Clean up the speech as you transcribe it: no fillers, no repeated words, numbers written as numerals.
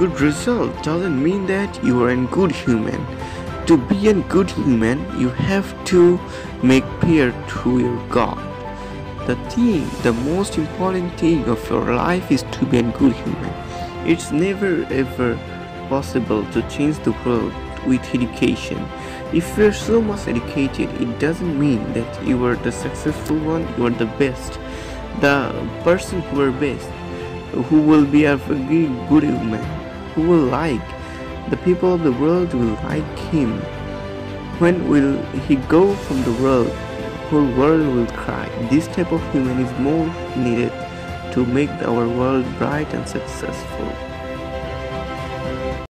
good result doesn't mean that you are a good human. To be a good human, you have to make prayer through your God. The most important thing of your life is to be a good human. It's never ever possible to change the world with education. If you're so much educated, it doesn't mean that you are the successful one, you are the best. The person who are best, who will be a very good human, who will like, the people of the world will like him. When will he go from the world, whole world will cry. This type of human is more needed to make our world bright and successful.